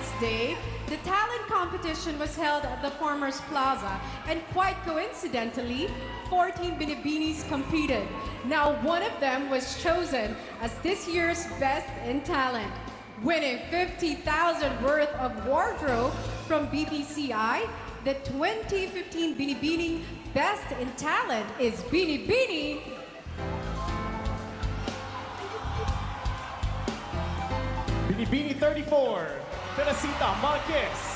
Science Day, the talent competition was held at the Farmers Plaza, and quite coincidentally, 14 Binibinis competed. Now, one of them was chosen as this year's best in talent, winning 50,000 worth of wardrobe from BPCI. The 2015 Binibining Best in Talent is Binibining. Binibining 34, Teresita Marquez.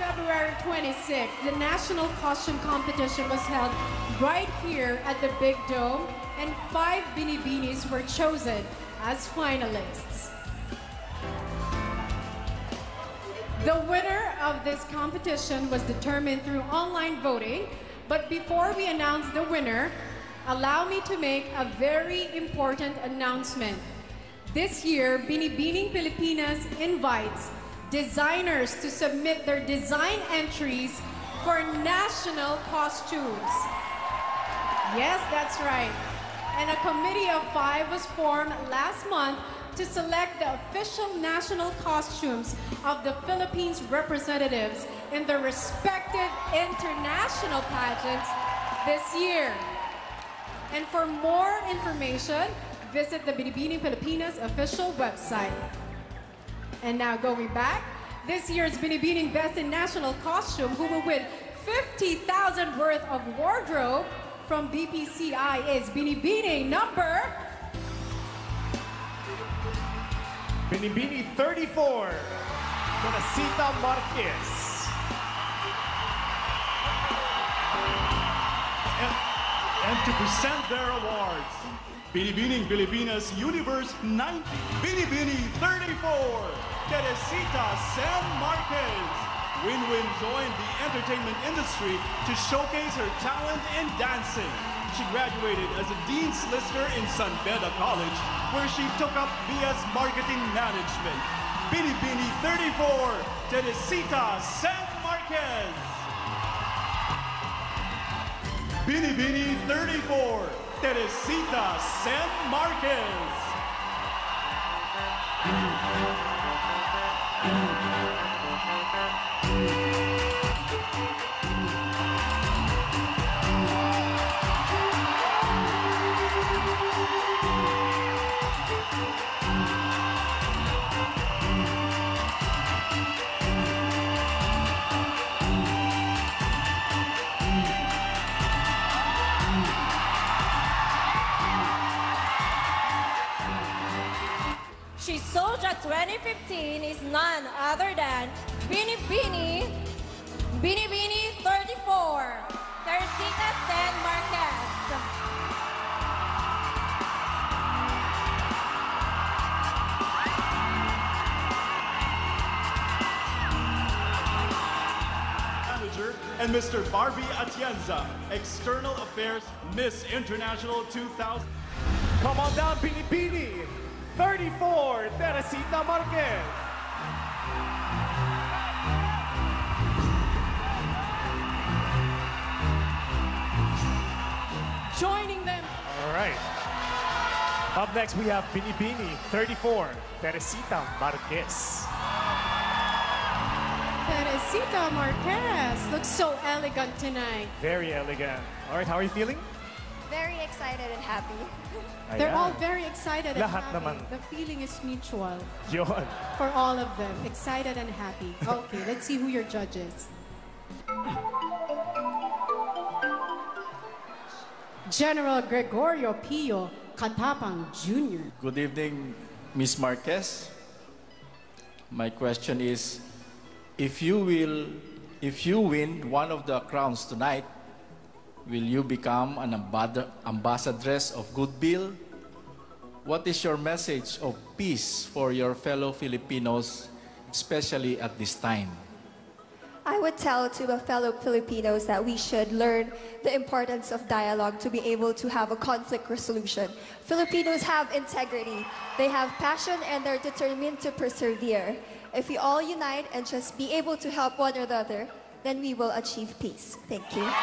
February 26, the National Costume Competition was held right here at the Big Dome, and 5 Binibinis were chosen as finalists. The winner of this competition was determined through online voting, but before we announce the winner, allow me to make a very important announcement. This year, Binibining Pilipinas invites designers to submit their design entries for national costumes. Yes, that's right. And a committee of 5 was formed last month to select the official national costumes of the Philippines representatives in their respective international pageants this year. And for more information, visit the Binibining Pilipinas official website. And now going back, this year's Binibining Best in National Costume, who will win 50,000 worth of wardrobe from BPCI, is Binibining number... Binibining 34, Teresita Marquez. And to present their awards, Binibining Pilipinas Universe 90, Binibining 34, Teresita Ssen Marquez. Win-Win joined the entertainment industry to showcase her talent in dancing. She graduated as a Dean's Solicitor in San Beda College, where she took up BS Marketing Management. Binibining 34, Teresita Ssen Marquez. Binibining 34, Teresita Ssen Marquez. She Soldier 2015 is none other than Binibining 34, Teresita Ssen Marquez. Manager and Mr. Barbie Atienza, External Affairs Miss International 2000. Come on down, Binibining 34, Teresita Marquez. Joining them. All right. Up next, we have Binibining 34, Teresita Marquez. Teresita Marquez looks so elegant tonight. Very elegant. All right, how are you feeling? Very excited and happy. Ayan. They're all very excited and happy. Naman. The feeling is mutual. Yon. For all of them, excited and happy. Okay, let's see who your judge is. General Gregorio Pio Katapang Jr. Good evening, Ms. Marquez. My question is, if you win one of the crowns tonight, will you become an ambassadress of goodwill? What is your message of peace for your fellow Filipinos, especially at this time? I would tell to the fellow Filipinos that we should learn the importance of dialogue to be able to have a conflict resolution. Filipinos have integrity. They have passion and they're determined to persevere. If we all unite and just be able to help one another, then we will achieve peace. Thank you. Wow.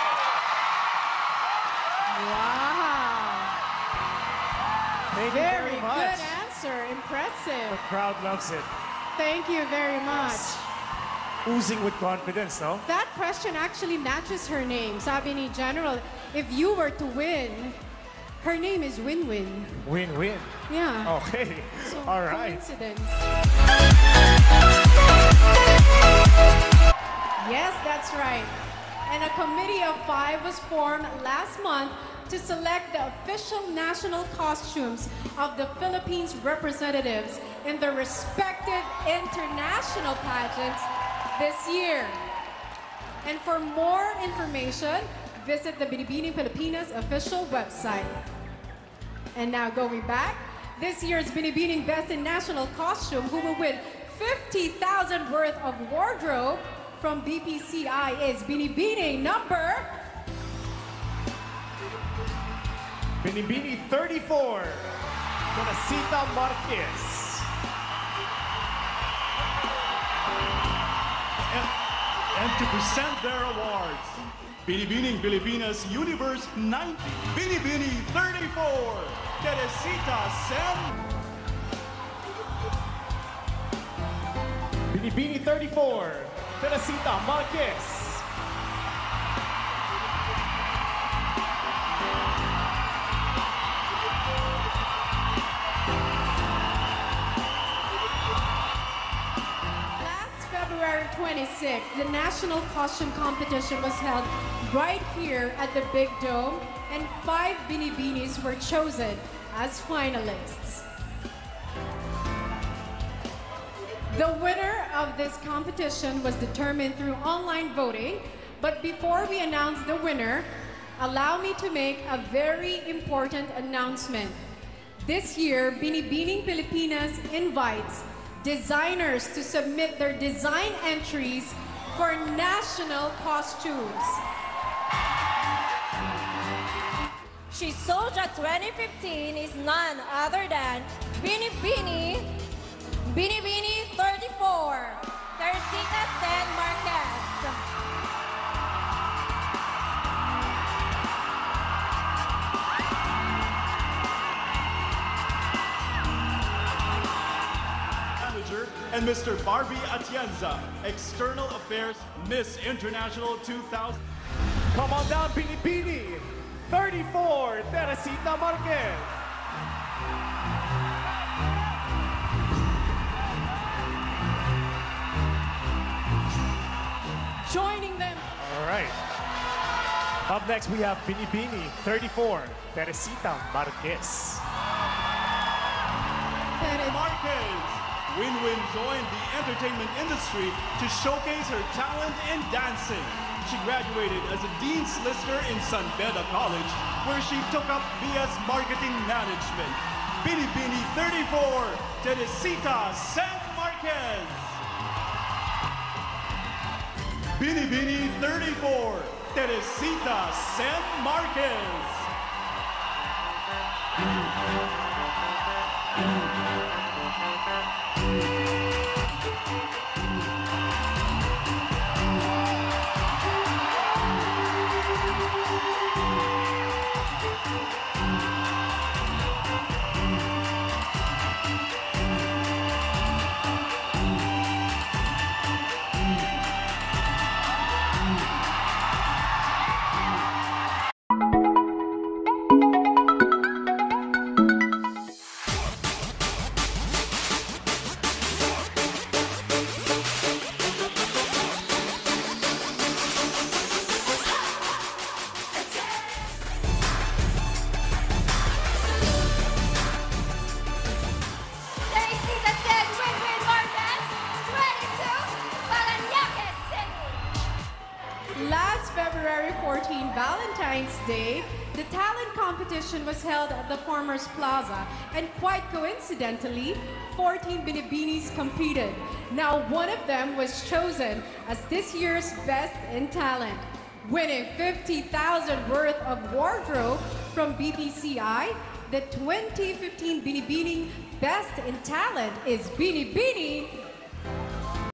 Thank you very much. Good answer. Impressive. The crowd loves it. Thank you very much. Yes. Oozing with confidence, no? That question actually matches her name. Sabi ni General, if you were to win, her name is Win-Win. Win-Win? Yeah. Okay. So, all right. Coincidence. Yes, that's right. And a committee of 5 was formed last month to select the official national costumes of the Philippines representatives in their respective international pageants this year. And for more information, visit the Binibining Pilipinas official website. And now going back, this year's Binibining Best in National Costume, who will win 50,000 worth of wardrobe from BPCI, is Binibining number... Binibini 34, Teresita Marquez. And to present their awards, Binibining Pilipinas Universe 90, Binibini 34, Teresita Ssen. Binibini 34, Teresita Marquez. February 26th, the national costume competition was held right here at the Big Dome, and 5 Binibinis were chosen as finalists. The winner of this competition was determined through online voting, but before we announce the winner, allow me to make a very important announcement. This year, Binibining Pilipinas invites designers to submit their design entries for national costumes. She Soldier 2015 is none other than Binibini 34, Teresita Ssen Marquez. And Mr. Barbie Atienza, External Affairs Miss International 2000. Come on down, Binibini 34, Teresita Marquez. Joining them. All right. Up next, we have Binibini 34, Teresita Marquez. Marquez. Win-Win joined the entertainment industry to showcase her talent in dancing. She graduated as a Dean's Lister in San Beda College, where she took up BS Marketing Management. Binibini 34, Teresita Ssen Marquez. Binibini 34, Teresita Ssen Marquez. Was held at the Farmers Plaza, and quite coincidentally, 14 Binibinis competed. Now, one of them was chosen as this year's Best in Talent, winning 50,000 worth of wardrobe from BPCI. The 2015 Binibining Best in Talent is Binibini